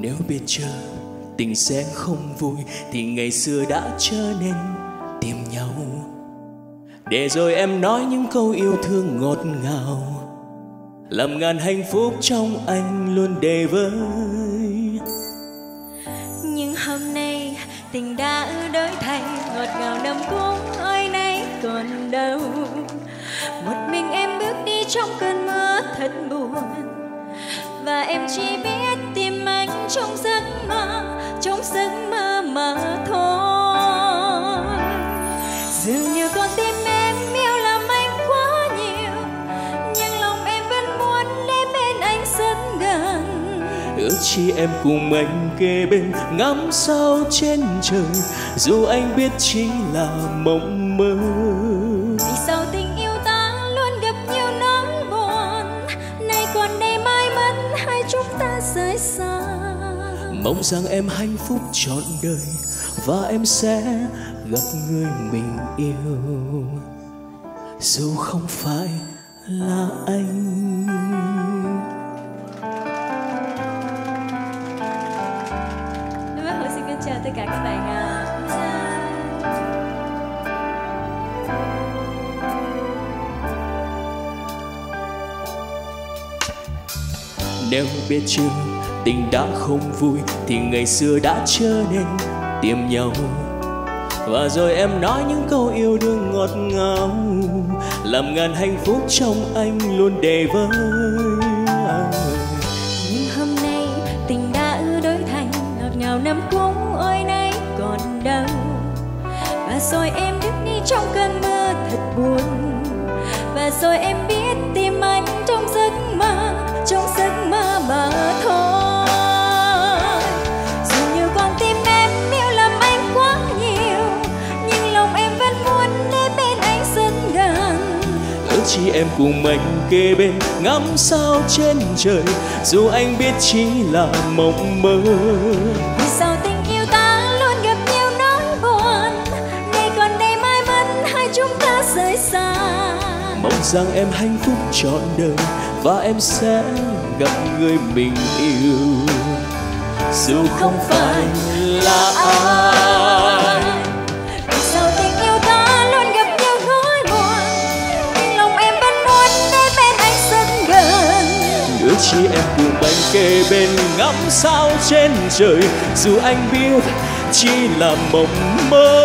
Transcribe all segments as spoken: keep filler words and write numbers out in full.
Nếu biết chờ tình sẽ không vui thì ngày xưa đã trở nên tìm nhau, để rồi em nói những câu yêu thương ngọt ngào, làm ngàn hạnh phúc trong anh luôn đầy vơi. Nhưng hôm nay tình đã đổi thay, ngọt ngào năm cũ ơi nay còn đâu. Một mình em bước đi trong cơn mưa thật buồn, và em chỉ biết tìm anh trong giấc mơ, trong giấc mơ mà thôi. Dường như con tim em yêu làm anh quá nhiều, nhưng lòng em vẫn muốn lấy bên anh rất gần. Ước chi em cùng anh kề bên ngắm sao trên trời, dù anh biết chỉ là mộng mơ. Vì sao tình yêu ta luôn gặp nhiều nỗi buồn, nay còn đây mai mất hai chúng ta rời xa. Mong rằng em hạnh phúc trọn đời và em sẽ gặp người mình yêu, dù không phải là anh. Lương Bích Hữu xin kính chào tất cả các bạn ạ. Nếu biết chưa tình đã không vui thì ngày xưa đã trở nên tìm nhau, và rồi em nói những câu yêu đương ngọt ngào, làm ngàn hạnh phúc trong anh luôn đầy vơi. Nhưng hôm nay tình đã đổi thành, ngọt ngào năm cũ ôi nay còn đâu. Và rồi em đứng đi trong cơn mưa thật buồn, và rồi em biết tim anh trong giấc mơ, trong giấc mơ mà thôi. Dường như con tim em yêu làm anh quá nhiều, nhưng lòng em vẫn muốn để bên anh rất gần. Ước chi em cùng anh kề bên ngắm sao trên trời, dù anh biết chỉ là mộng mơ. Vì sao tình yêu ta luôn gặp nhiều nỗi buồn, nay còn đây mai mất hai chúng ta rời xa. Mong rằng em hạnh phúc trọn đời và em sẽ gặp người mình yêu, dù không phải là ai. Vì sao tình yêu ta luôn gặp nhiều nỗi buồn, nhưng lòng em vẫn muốn để bên anh rất gần. Ước chi em cùng anh kề bên ngắm sao trên trời, dù anh biết chỉ là mộng mơ.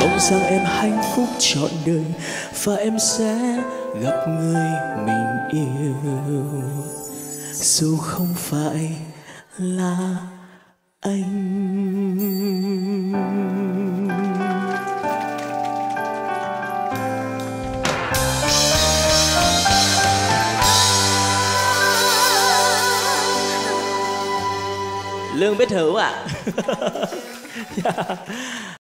Mong rằng em hạnh phúc trọn đời và em sẽ gặp người mình yêu, dù không phải là anh. Lương Bích Hữu ạ. À. Yeah.